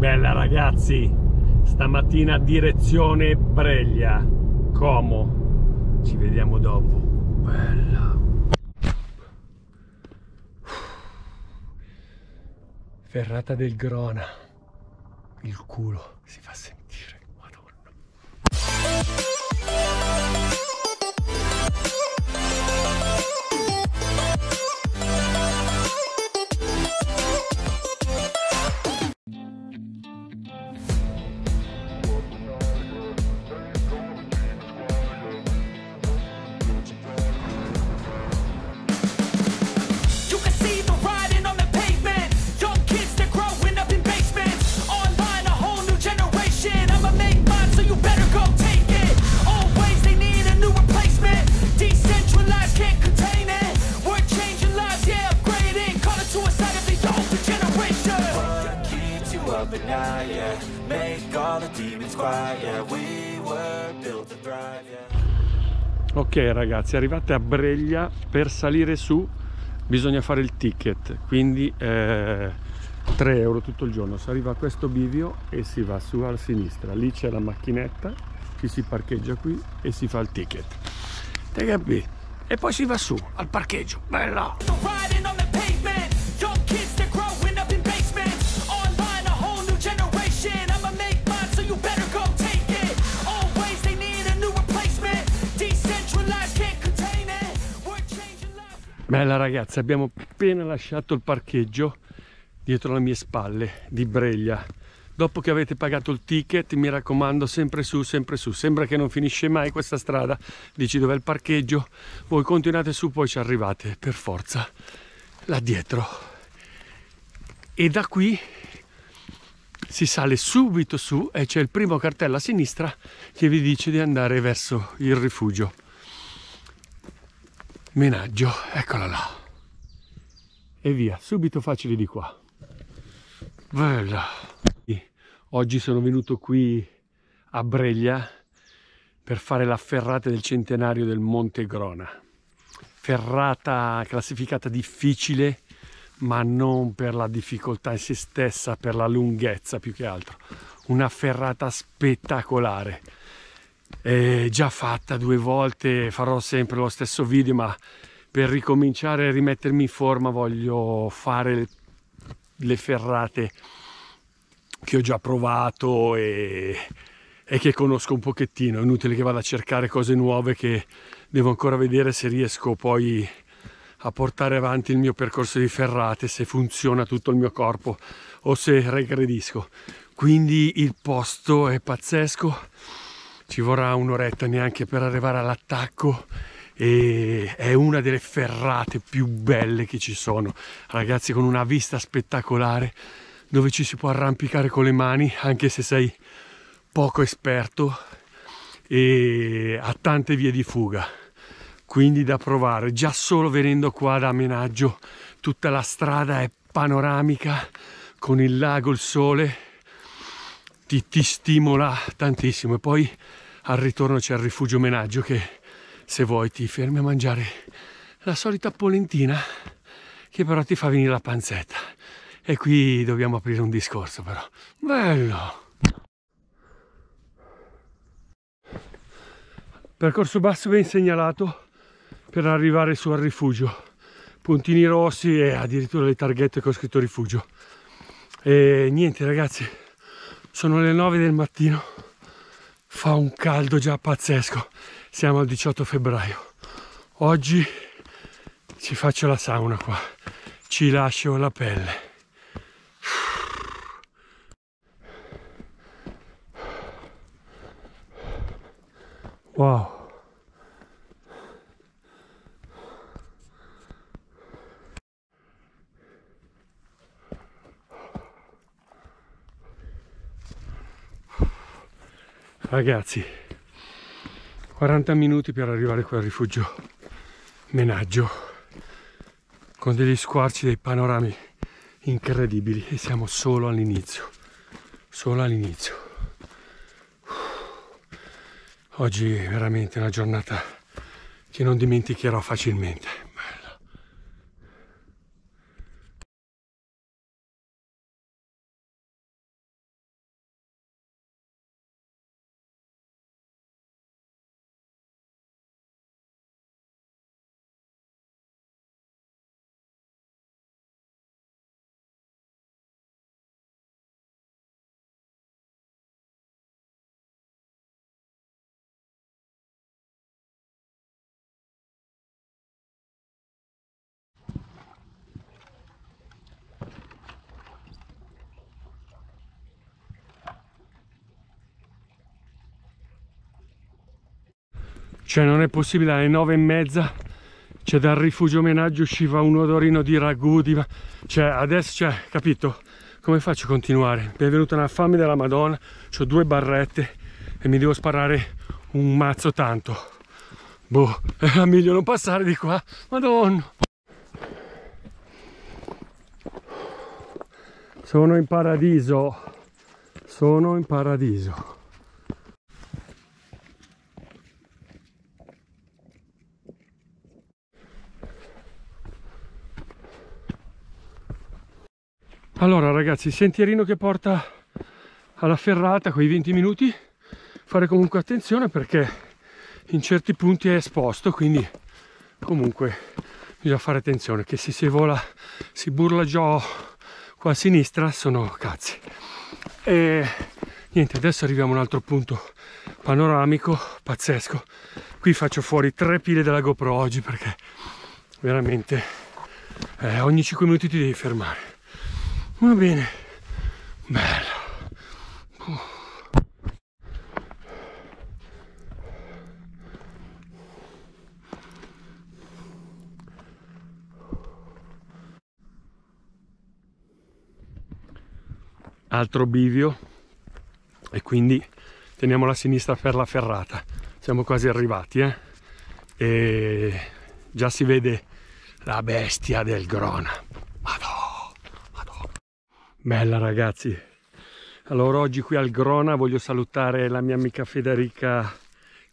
bella ragazzi, stamattina direzione Breglia, Como, ci vediamo dopo, bella. Ferrata del Grona, il culo si fa sentire, madonna. Ok ragazzi, arrivate a Breglia, per salire su bisogna fare il ticket, quindi 3 euro tutto il giorno. Si arriva a questo bivio e si va su alla sinistra, lì c'è la macchinetta, ci si parcheggia qui e si fa il ticket, te capi? E poi si va su al parcheggio, bella! Bella ragazzi, abbiamo appena lasciato il parcheggio dietro le mie spalle di Breglia. Dopo che avete pagato il ticket, mi raccomando, sempre su, sempre su. Sembra che non finisce mai questa strada. Dici dov'è il parcheggio, voi continuate su, poi ci arrivate per forza là dietro. E da qui si sale subito su e c'è il primo cartello a sinistra che vi dice di andare verso il rifugio Menaggio, eccola là, e via, subito facili di qua, bella. Oggi sono venuto qui a Breglia per fare la ferrata del centenario del Monte Grona, ferrata classificata difficile, ma non per la difficoltà in se stessa, per la lunghezza più che altro, una ferrata spettacolare. Già fatta 2 volte, farò sempre lo stesso video, ma per ricominciare e rimettermi in forma voglio fare le ferrate che ho già provato e che conosco un pochettino. È inutile che vado a cercare cose nuove, che devo ancora vedere se riesco poi a portare avanti il mio percorso di ferrate, se funziona tutto il mio corpo o se regredisco. Quindi il posto è pazzesco, ci vorrà un'oretta neanche per arrivare all'attacco e è una delle ferrate più belle che ci sono, ragazzi, con una vista spettacolare dove ci si può arrampicare con le mani anche se sei poco esperto e ha tante vie di fuga, quindi da provare. Già solo venendo qua da Menaggio tutta la strada è panoramica con il lago, il sole ti stimola tantissimo, e poi al ritorno c'è il rifugio Menaggio che se vuoi ti fermi a mangiare la solita polentina che però ti fa venire la panzetta, e qui dobbiamo aprire un discorso però, bello. Percorso basso ben segnalato per arrivare su al rifugio, puntini rossi e addirittura le targhette con scritto rifugio. E niente ragazzi, sono le 9 del mattino, fa un caldo già pazzesco, siamo al 18 febbraio, oggi ci faccio la sauna qua, ci lascio la pelle. Wow! Ragazzi, 40 minuti per arrivare qui al rifugio Menaggio, con degli squarci, dei panorami incredibili, e siamo solo all'inizio, solo all'inizio. Oggi è veramente una giornata che non dimenticherò facilmente. Cioè non è possibile, alle 9:30 c'è dal rifugio Menaggio, usciva un odorino di ragù, di... Cioè adesso, cioè, capito? Come faccio a continuare? Mi è venuta una fame della Madonna, c'ho due barrette e mi devo sparare un mazzo tanto. Boh, era meglio non passare di qua, Madonna! Sono in paradiso, sono in paradiso. Allora ragazzi, il sentierino che porta alla ferrata, quei 20 minuti, fare comunque attenzione perché in certi punti è esposto, quindi comunque bisogna fare attenzione, che se si vola, si burla già qua a sinistra, sono cazzi. E niente, adesso arriviamo a un altro punto panoramico, pazzesco. Qui faccio fuori 3 pile della GoPro oggi perché veramente ogni 5 minuti ti devi fermare. Va bene, bello. Altro bivio e quindi teniamo la sinistra per la ferrata. Siamo quasi arrivati, eh? E già si vede la bestia del Grona. Bella ragazzi, allora oggi qui al Grona voglio salutare la mia amica Federica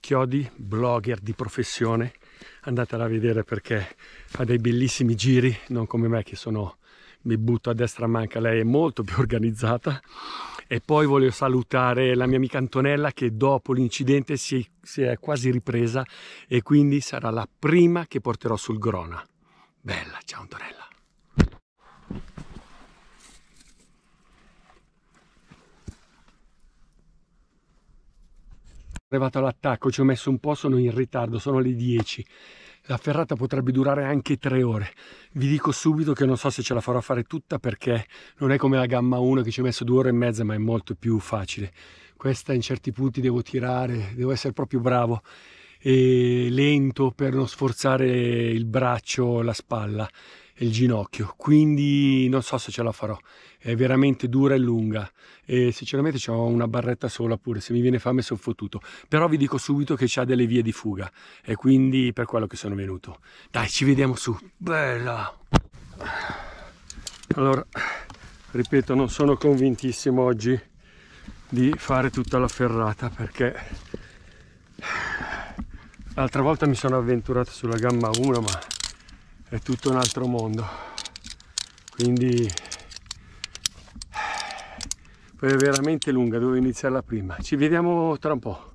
Chiodi, blogger di professione, andatela a vedere perché fa dei bellissimi giri, non come me che sono, mi butto a destra a manca, lei è molto più organizzata. E poi voglio salutare la mia amica Antonella che dopo l'incidente si è quasi ripresa e quindi sarà la prima che porterò sul Grona. Bella, ciao Antonella. Arrivato all'attacco, ci ho messo un po', sono in ritardo, sono le 10. La ferrata potrebbe durare anche 3 ore. Vi dico subito che non so se ce la farò fare tutta perché non è come la gamma 1 che ci ho messo 2 ore e mezza, ma è molto più facile. Questa in certi punti devo tirare, devo essere proprio bravo e lento per non sforzare il braccio, la spalla e il ginocchio, quindi non so se ce la farò, è veramente dura e lunga e sinceramente c'ho una barretta sola pure, se mi viene fame sono fottuto, però vi dico subito che c'ha delle vie di fuga e quindi per quello che sono venuto. Dai, ci vediamo su, bella! Allora, ripeto, non sono convintissimo oggi di fare tutta la ferrata perché l'altra volta mi sono avventurato sulla gamma 1 ma è tutto un altro mondo, quindi poi è veramente lunga, dovevo iniziarla prima. Ci vediamo tra un po',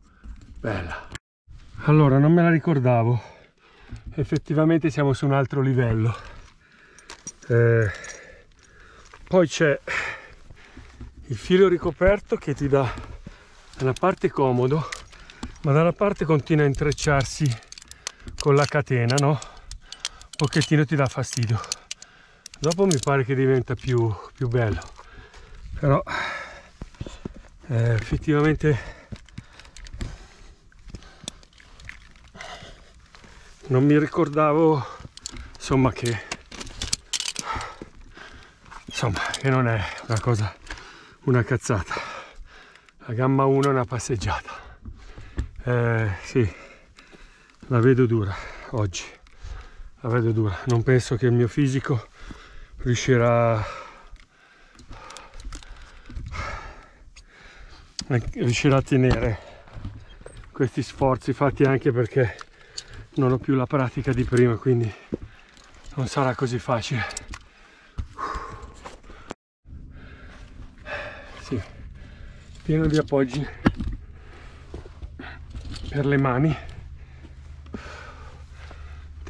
bella. Allora, non me la ricordavo, effettivamente siamo su un altro livello, poi c'è il filo ricoperto che ti dà da una parte comodo ma dalla parte continua a intrecciarsi con la catena, no? Un pochettino ti dà fastidio, dopo mi pare che diventa più bello, però effettivamente non mi ricordavo, insomma, che non è una cosa, una cazzata. La gamma 1 è una passeggiata, sì, la vedo dura oggi. La vedo dura, non penso che il mio fisico riuscirà a tenere questi sforzi fatti, anche perché non ho più la pratica di prima, quindi non sarà così facile. Sì, pieno di appoggi per le mani.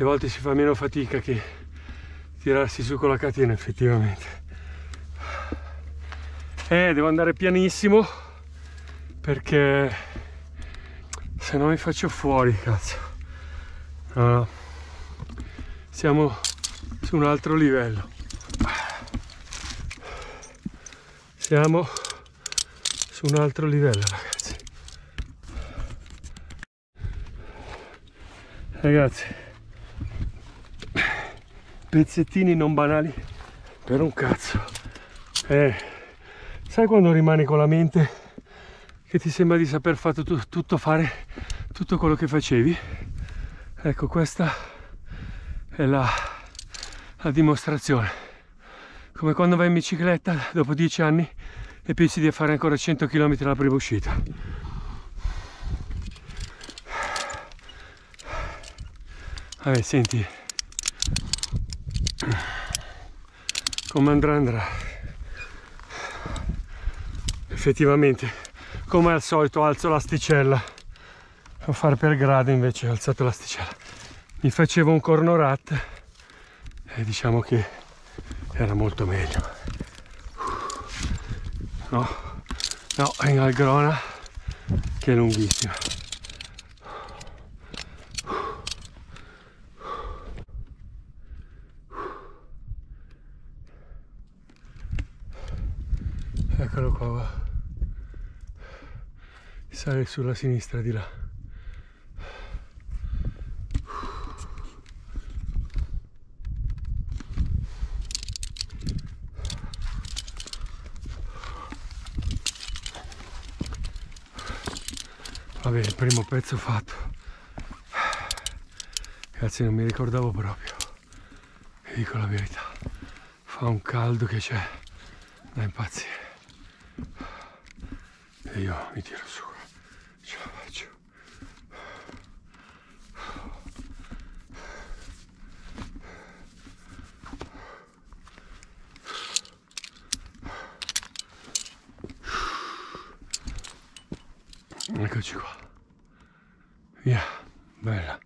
A volte si fa meno fatica che tirarsi su con la catena, effettivamente. Devo andare pianissimo perché se no mi faccio fuori, cazzo. No. Siamo su un altro livello. Siamo su un altro livello, ragazzi. Ragazzi, pezzettini non banali per un cazzo. Sai quando rimani con la mente che ti sembra di saper fatto tutto, fare tutto quello che facevi? Ecco, questa è la dimostrazione. Come quando vai in bicicletta dopo 10 anni e pensi di fare ancora 100 km alla prima uscita. Vabbè, senti come andrà. Effettivamente, come al solito, alzo l'asticella. Devo fare per grado, invece ho alzato l'asticella. Mi facevo un corno rat e diciamo che era molto meglio. No, è in Grona che è lunghissima. Eccolo qua, va. Sale sulla sinistra di là. Vabbè, il primo pezzo fatto. Ragazzi, non mi ricordavo proprio. Vi dico la verità. Fa un caldo che c'è da impazzire. E io mi tiro su, ce la faccio. Eccoci qua. Via, bella.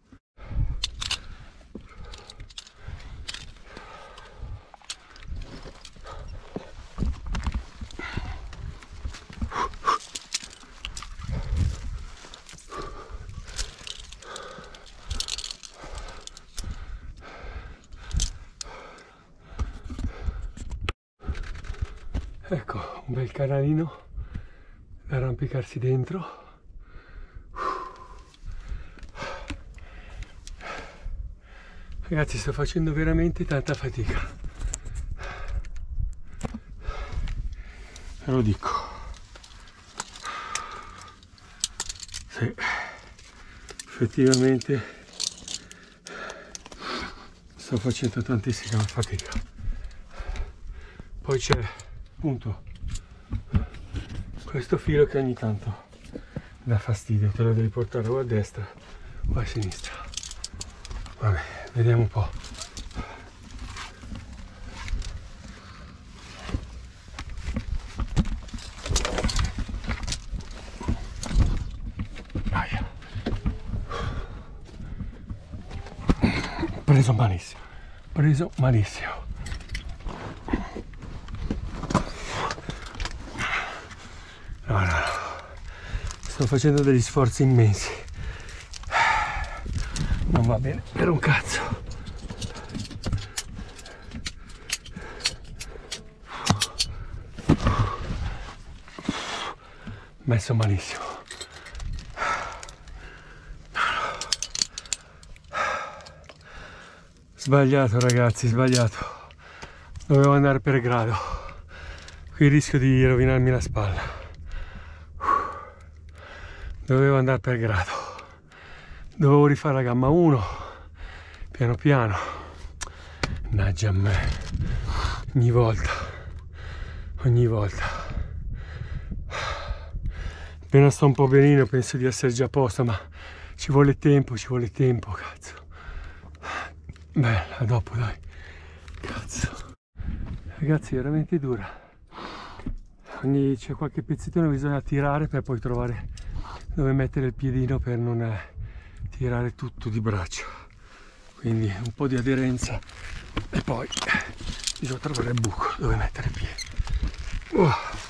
Ecco, un bel canalino da arrampicarsi dentro. Ragazzi, sto facendo veramente tanta fatica. Ve lo dico. Sì, effettivamente sto facendo tantissima fatica. Poi c'è appunto questo filo che ogni tanto dà fastidio, te lo devi portare o a destra o a sinistra. Vabbè, vediamo un po'. Aia. Preso malissimo. No. Sto facendo degli sforzi immensi. Non va bene per un cazzo. Messo malissimo. Sbagliato, ragazzi, sbagliato. Dovevo andare per grado. Qui rischio di rovinarmi la spalla. Dovevo andare per grado, dovevo rifare la gamma 1 piano piano. Mannaggia a me, ogni volta. Appena sto un po' benino penso di essere già a posto, ma ci vuole tempo, cazzo. Bella, dopo dai, cazzo. Ragazzi, è veramente dura. C'è qualche pezzettino che bisogna tirare per poi trovare dove mettere il piedino per non tirare tutto di braccio, quindi un po' di aderenza e poi bisogna trovare il buco dove mettere il piede. Ok,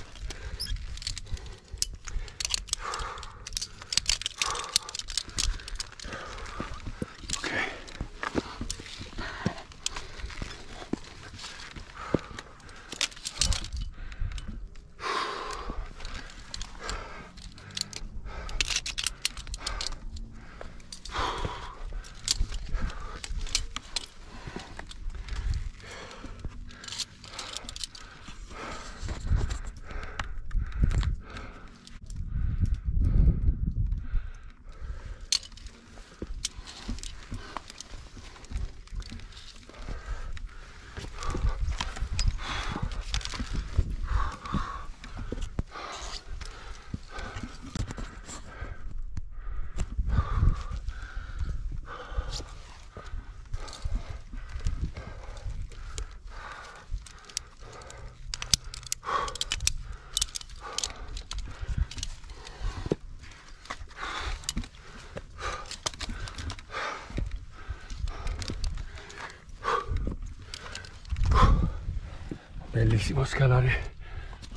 bellissimo scalare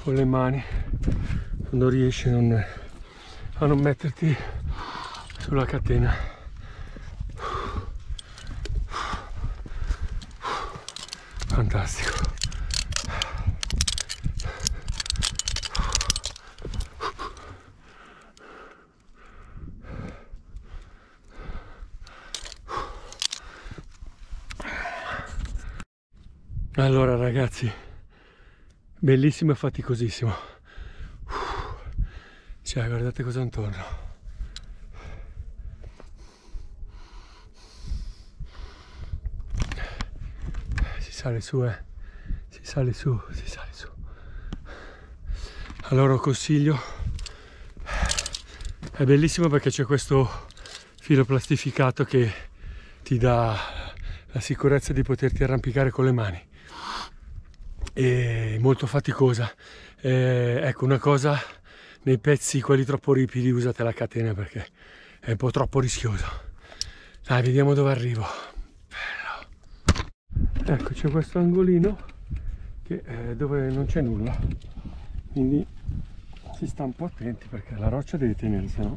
con le mani, quando riesci a non metterti sulla catena. Fantastico. Allora ragazzi, bellissimo e faticosissimo. Cioè, guardate cosa intorno. Si sale su, eh. Si sale su, si sale su. Allora consiglio, è bellissimo perché c'è questo filo plastificato che ti dà la sicurezza di poterti arrampicare con le mani. E molto faticosa, ecco una cosa, nei pezzi quelli troppo ripidi usate la catena perché è un po' troppo rischioso. Dai, vediamo dove arrivo. Bello. Ecco, c'è questo angolino che dove non c'è nulla, quindi si sta un po' attenti perché la roccia deve tenere, sennò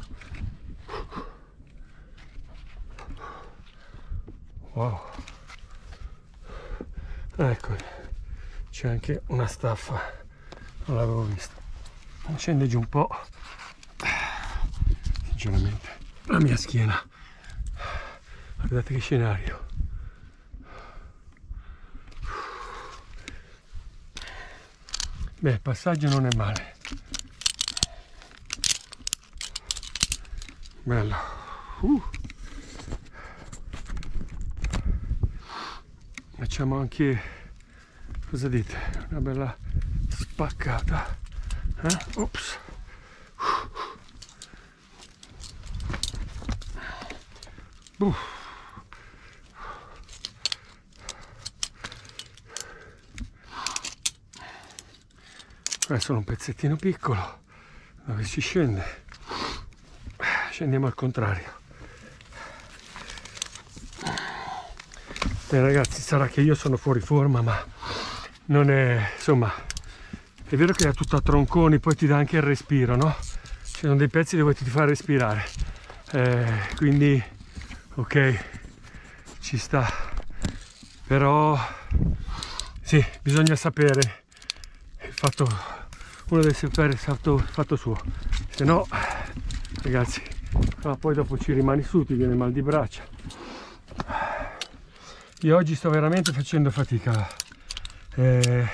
wow. Ecco, c'è anche una staffa, non l'avevo vista. Scende giù un po', sinceramente, la mia schiena. Guardate che scenario. Beh, il passaggio non è male. Bello. Facciamo anche, cosa dite? Una bella spaccata, eh? Ops. È solo un pezzettino piccolo dove si scende, scendiamo al contrario. Beh ragazzi, sarà che io sono fuori forma, ma non è, insomma, è vero che è tutta a tronconi, poi ti dà anche il respiro, no? Ci sono dei pezzi dove ti fa respirare, quindi ok, ci sta, però sì, bisogna sapere il fatto, uno deve sapere il fatto suo, se no ragazzi, no, poi dopo ci rimani su, ti viene mal di braccia. Io oggi sto veramente facendo fatica. L'ho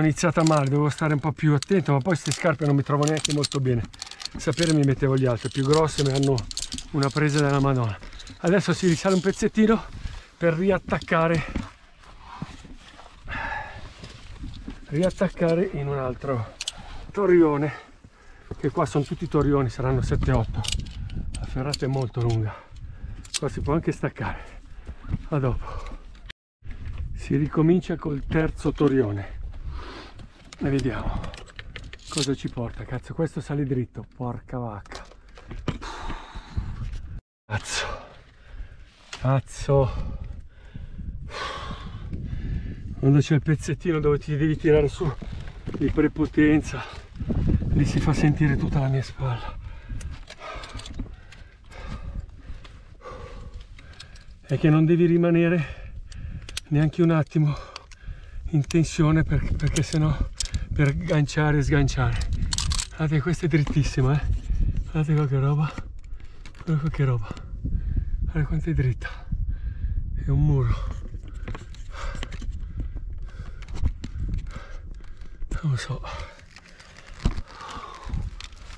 iniziata male, dovevo stare un po' più attento, ma poi queste scarpe non mi trovo neanche molto bene. Sapere mi mettevo gli altri più grosse, mi hanno una presa della Madonna. Adesso si risale un pezzettino per riattaccare in un altro torrione, che qua sono tutti torrioni, saranno 7-8. La ferrata è molto lunga, qua si può anche staccare. A dopo. Si ricomincia col terzo torrione e vediamo cosa ci porta. Cazzo, questo sale dritto, porca vacca. Cazzo, cazzo, quando c'è il pezzettino dove ti devi tirare su di prepotenza, lì si fa sentire tutta la mia spalla. È che non devi rimanere neanche un attimo in tensione perché sennò per ganciare e sganciare. Guardate, questa è drittissima, eh. Guardate qua che roba, guardate qua che roba, guardate quanto è dritta, è un muro. Non lo so,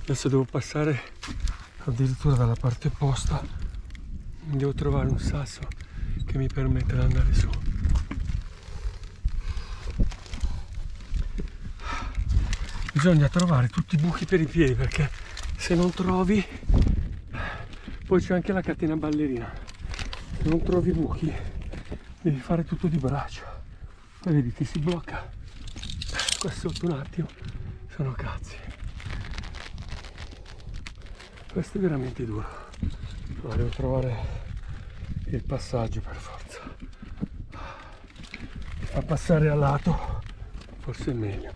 adesso devo passare addirittura dalla parte opposta. Devo trovare un sasso che mi permetta di andare su. Bisogna trovare tutti i buchi per i piedi, perché se non trovi, poi c'è anche la catena ballerina, se non trovi i buchi devi fare tutto di braccio. Poi vedi, ti si blocca qua sotto un attimo, sono cazzi. Questo è veramente duro. Devo trovare il passaggio per forza. far passare a lato, forse è meglio.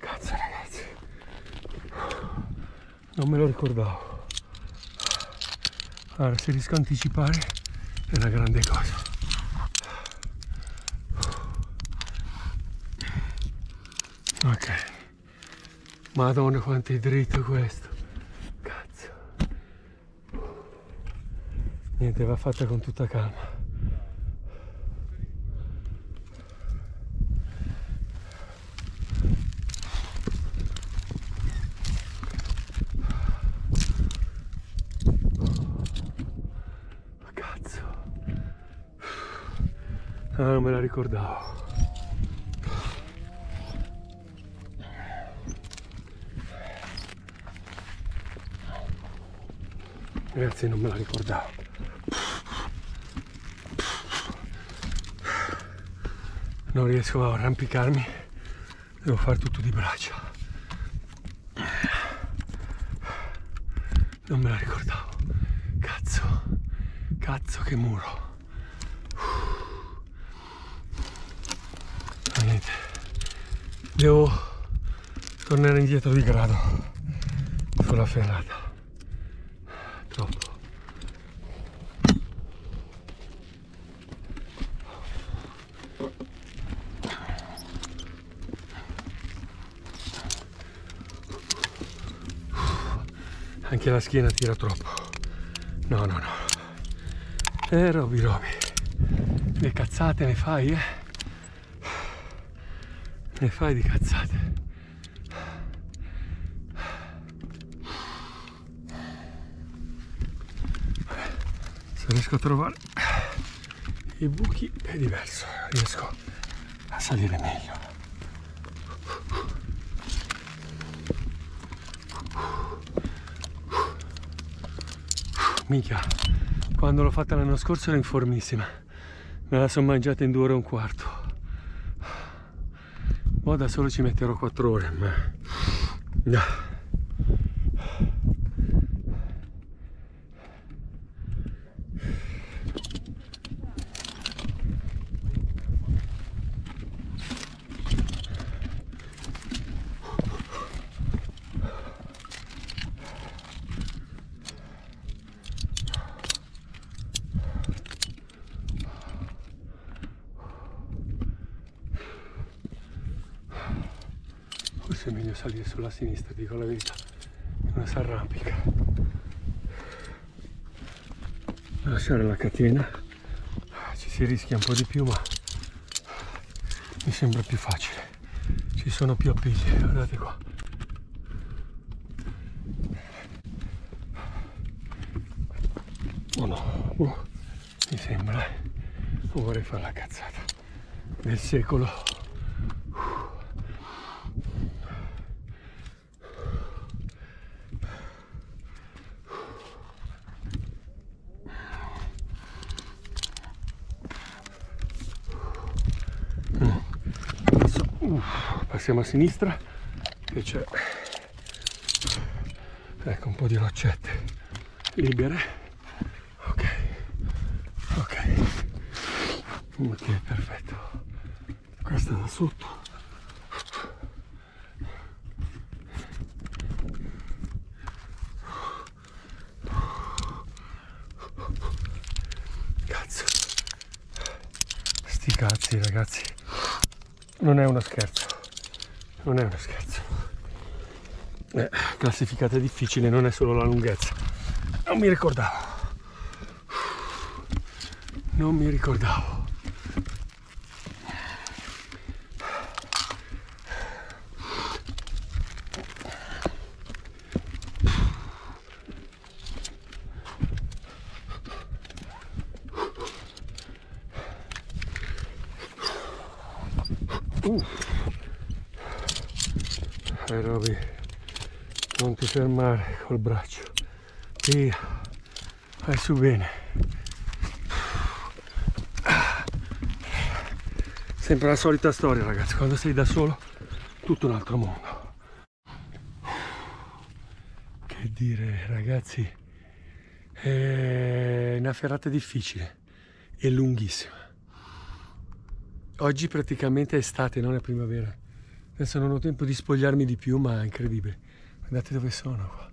Cazzo ragazzi, non me lo ricordavo. Allora, se riesco a anticipare è una grande cosa. Ok, madonna quanto è dritto questo. Cazzo. Niente, va fatta con tutta calma. Cazzo. Ah, non me la ricordavo. Ragazzi, non me la ricordavo. Non riesco a arrampicarmi, devo fare tutto di braccia. Non me la ricordavo. Cazzo, cazzo che muro. Ma niente, devo tornare indietro di grado sulla ferrata. Anche la schiena tira troppo. No, no, no. Roby, Roby. Le cazzate ne fai, eh? Ne fai di cazzate. Se riesco a trovare i buchi è diverso. Riesco a salire meglio. Mica, quando l'ho fatta l'anno scorso ero in formissima, me la sono mangiata in 2 ore e un quarto. Mo da solo ci metterò 4 ore, ma no. Forse è meglio salire sulla sinistra, dico la verità, non si arrampica. Lasciare la catena, ci si rischia un po' di più, ma mi sembra più facile. Ci sono più appigli, guardate qua. Oh no, mi sembra, non vorrei fare la cazzata del secolo. Passiamo a sinistra che c'è, ecco, un po' di roccette libere. Ok, ok, ok, perfetto. Questa da sotto. Cazzo, sti cazzi ragazzi, non è uno scherzo. Non è uno scherzo. Classificata difficile, non è solo la lunghezza. Non mi ricordavo. Non mi ricordavo. Roby, non ti fermare col braccio, via, vai su bene. Sempre la solita storia ragazzi, quando sei da solo tutto un altro mondo. Che dire ragazzi, È una ferrata difficile e lunghissima. Oggi praticamente è estate, non è primavera. Adesso non ho tempo di spogliarmi di più, ma è incredibile. Guardate dove sono qua.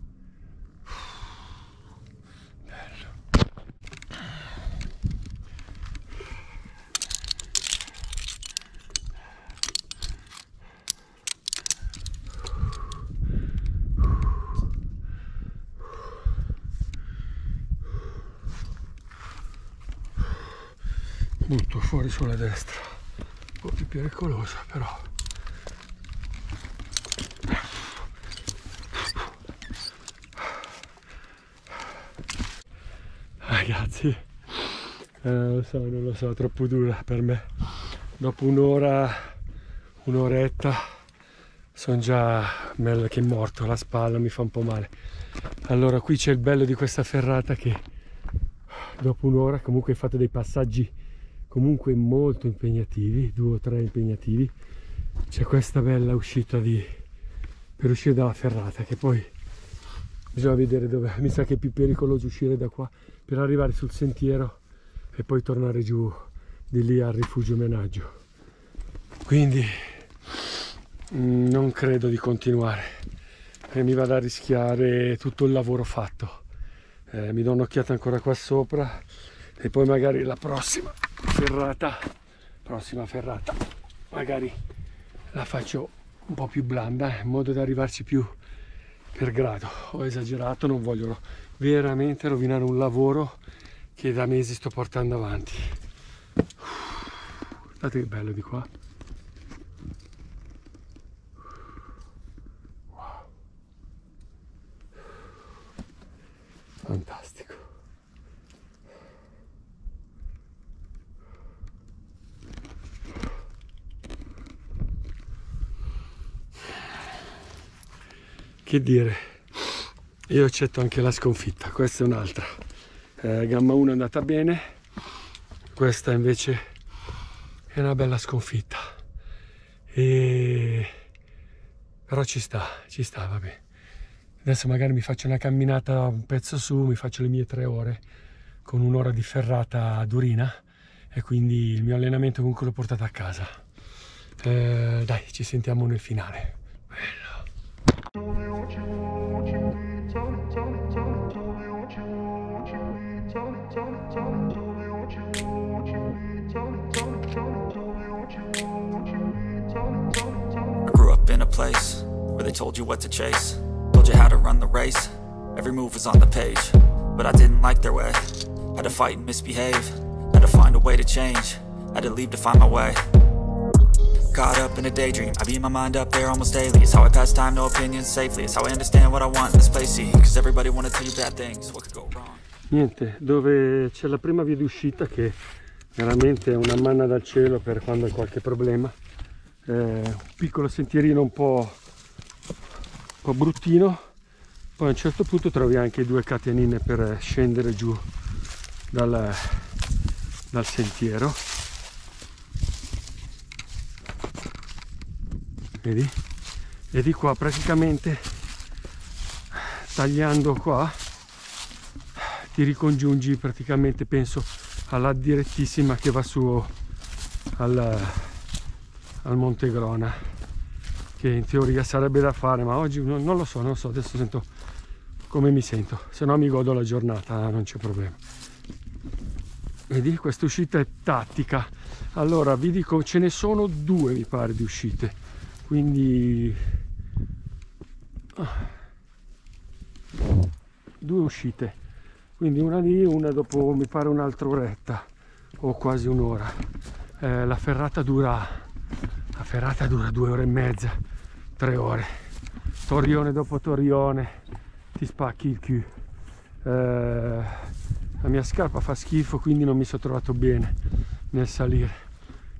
Butto fuori sulla destra, un po' più pericolosa però. Ragazzi, non lo so, è troppo dura per me. Dopo un'ora, un'oretta, sono già che è morto, la spalla mi fa un po' male. Allora qui c'è il bello di questa ferrata che dopo un'ora comunque fate dei passaggi comunque molto impegnativi, 2 o 3 impegnativi. C'è questa bella uscita per uscire dalla ferrata, che poi bisogna vedere dov'è. Mi sa che è più pericoloso uscire da qua per arrivare sul sentiero e poi tornare giù di lì al rifugio Menaggio. Quindi non credo di continuare, perché mi vado a rischiare tutto il lavoro fatto. Mi do un'occhiata ancora qua sopra e poi magari la prossima ferrata magari la faccio un po' più blanda, in modo da arrivarci più per grado. Ho esagerato, non voglio veramente rovinare un lavoro che da mesi sto portando avanti. Guardate che bello di qua. Wow, fantastico. Che dire, io accetto anche la sconfitta. Questa è un'altra, gamma 1 è andata bene, questa invece è una bella sconfitta, però ci sta, va bene. Adesso magari mi faccio una camminata un pezzo su, mi faccio le mie 3 ore con un'ora di ferrata durina, e quindi il mio allenamento comunque l'ho portato a casa. Dai, ci sentiamo nel finale. Place where they told you what to chase, told you how to run the race, every move was on the page, but I didn't like their way, had to fight and misbehave, had to find a way to change, had to leave to find my way, caught up in a daydream, I beat my mind up there almost daily, it's how I pass time, no opinions safely, it's how I understand what I want in this place, see, cause everybody wanna tell you bad things, what could go wrong. Niente, dove c'è la prima via d'uscita, che veramente è una manna dal cielo per quando hai qualche problema. Un piccolo sentierino un po' bruttino, poi a un certo punto trovi anche 2 catenine per scendere giù dal sentiero. Vedi? E di qua praticamente tagliando qua ti ricongiungi praticamente, penso, alla direttissima che va su al Monte Grona, che in teoria sarebbe da fare, ma oggi non lo so, adesso sento come mi sento, se no mi godo la giornata, non c'è problema. Vedi, questa uscita è tattica. Allora vi dico, ce ne sono 2 mi pare di uscite, quindi 2 uscite, quindi una lì, una dopo mi pare un'altra oretta o quasi un'ora. La ferrata dura 2 ore e mezza, 3 ore, torrione dopo torrione, ti spacchi il culo. La mia scarpa fa schifo, quindi non mi sono trovato bene nel salire.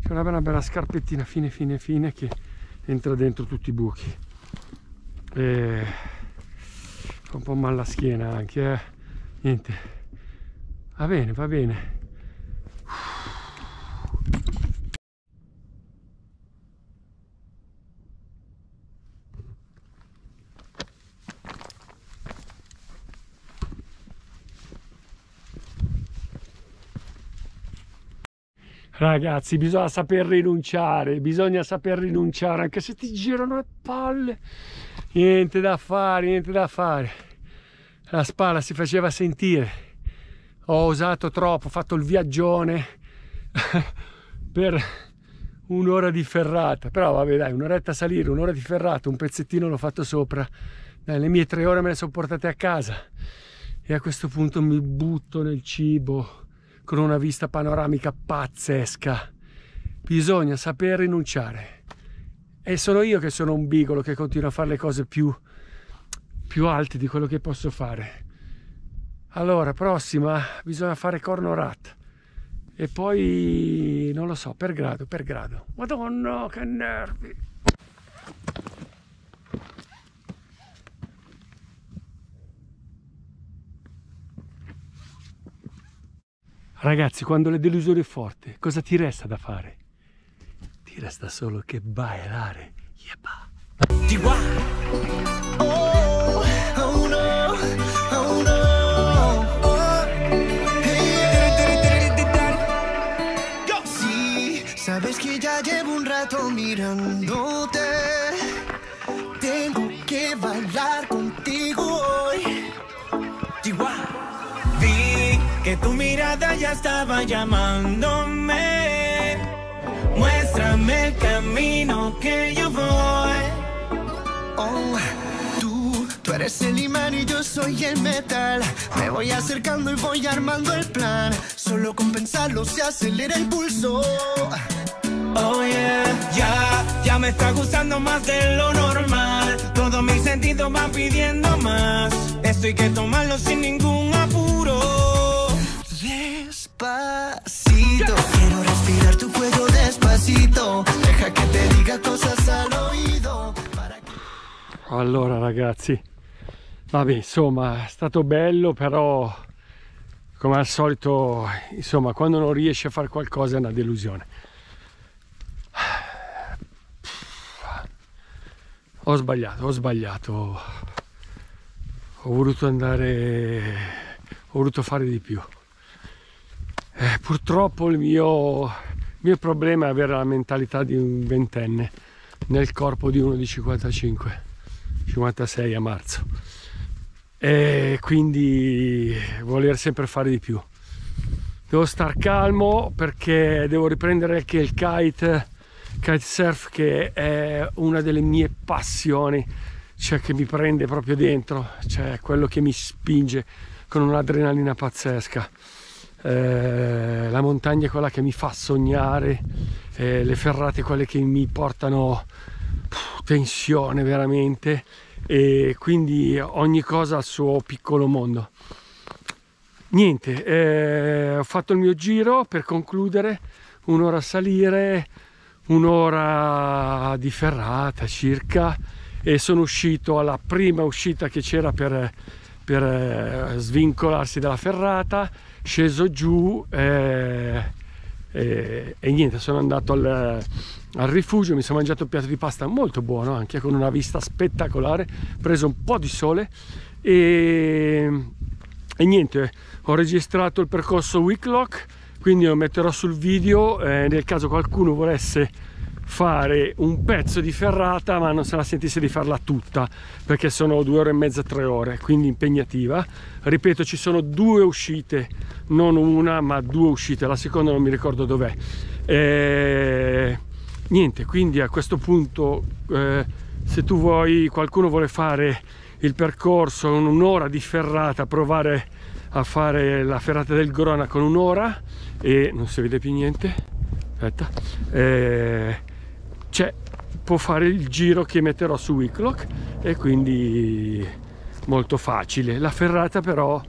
C'è una bella scarpettina fine che entra dentro tutti i buchi. Fa un po' male la schiena anche, eh. Niente, va bene. Ragazzi, bisogna saper rinunciare, anche se ti girano le palle. Niente da fare, La spalla si faceva sentire. Ho usato troppo, ho fatto il viaggione per un'ora di ferrata. Però vabbè dai, un'oretta a salire, un'ora di ferrata, un pezzettino l'ho fatto sopra. Dai, le mie 3 ore me le sono portate a casa. E a questo punto mi butto nel cibo, con una vista panoramica pazzesca. Bisogna saper rinunciare. E sono io che sono un bigolo che continua a fare le cose più alte di quello che posso fare. Allora, prossima, bisogna fare corno rat. E poi, non lo so, per grado, Madonna, che nervi! Ragazzi, quando la delusione è forte, cosa ti resta da fare? Ti resta solo che bailare. Yepa! Oh, oh no, oh no. Go! Sì, sabes que ya llevo un rato mirándote. Tengo que bailar contigo hoy. Que tu mirada ya estaba llamándome. Muéstrame el camino que yo voy. Oh, tú eres el imán y yo soy el metal. Me voy acercando y voy armando el plan. Solo con pensarlo se acelera el pulso. Oh yeah, ya me está gustando más de lo normal. Todos mis sentidos van pidiendo más. Esto hay que tomarlo sin ningún apuro. Despacito, quiero respirar tu cuello despacito. Deja che te diga cosas al oído. Allora ragazzi, vabbè, insomma, è stato bello, però come al solito, insomma, quando non riesci a fare qualcosa è una delusione. Ho sbagliato, ho voluto andare, ho voluto fare di più. Purtroppo il mio problema è avere la mentalità di un ventenne nel corpo di uno di 55, 56 a marzo, e quindi voler sempre fare di più. Devo star calmo perché devo riprendere anche il kitesurf, che è una delle mie passioni, cioè che mi prende proprio dentro, cioè quello che mi spinge con un'adrenalina pazzesca. La montagna è quella che mi fa sognare, le ferrate quelle che mi portano tensione veramente, e quindi ogni cosa al suo piccolo mondo. Niente, ho fatto il mio giro per concludere, un'ora a salire, un'ora di ferrata circa, e sono uscito alla prima uscita che c'era per svincolarsi dalla ferrata, sceso giù e niente, sono andato al rifugio, mi sono mangiato un piatto di pasta molto buono, anche con una vista spettacolare, preso un po' di sole e niente, ho registrato il percorso Wikiloc, quindi lo metterò sul video nel caso qualcuno volesse fare un pezzo di ferrata ma non se la sentisse di farla tutta, perché sono 2 ore e mezza, 3 ore, quindi impegnativa. Ripeto, ci sono 2 uscite, non una ma 2 uscite, la seconda non mi ricordo dov'è. Niente, quindi a questo punto se tu vuoi, qualcuno vuole fare il percorso, un'ora di ferrata, provare a fare la ferrata del Grona con un'ora, e non si vede più niente, aspetta, cioè, può fare il giro che metterò su Wikiloc, e quindi molto facile. La ferrata però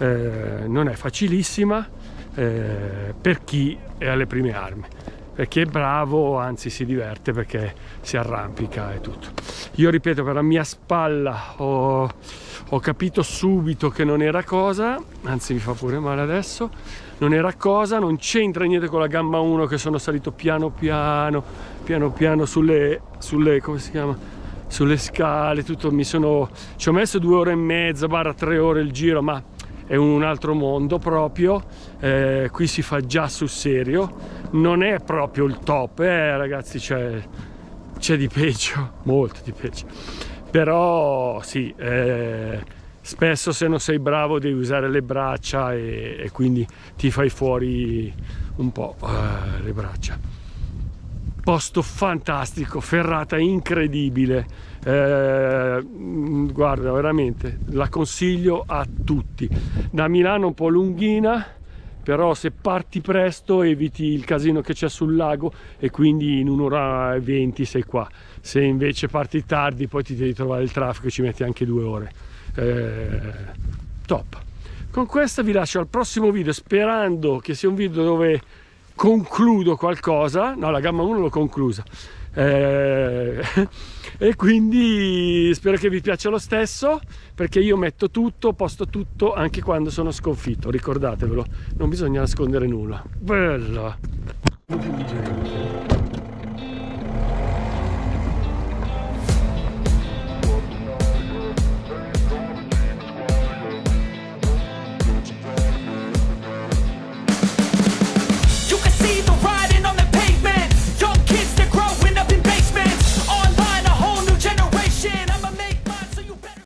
non è facilissima per chi è alle prime armi, perché è bravo, anzi si diverte perché si arrampica e tutto. Io ripeto, per la mia spalla ho capito subito che non era cosa, anzi mi fa pure male adesso, non c'entra niente con la gamba 1 che sono salito piano piano sulle come si chiama, sulle scale, tutto, mi sono, ci ho messo 2 ore e mezza, 3 ore il giro, ma è un altro mondo proprio, qui si fa già sul serio, non è proprio il top, ragazzi, c'è di peggio, molto di peggio, però sì, spesso se non sei bravo devi usare le braccia e quindi ti fai fuori un po' le braccia. Posto fantastico, ferrata incredibile, guarda, veramente la consiglio a tutti. Da Milano un po' lunghina, però se parti presto eviti il casino che c'è sul lago e quindi in 1 ora e 20 sei qua. Se invece parti tardi poi ti devi trovare il traffico e ci metti anche 2 ore. Top. Con questa vi lascio al prossimo video, sperando che sia un video dove concludo qualcosa. No, la gamma 1 l'ho conclusa, e quindi spero che vi piaccia lo stesso, perché io metto tutto, posto tutto anche quando sono sconfitto, ricordatevelo, non bisogna nascondere nulla. Bella.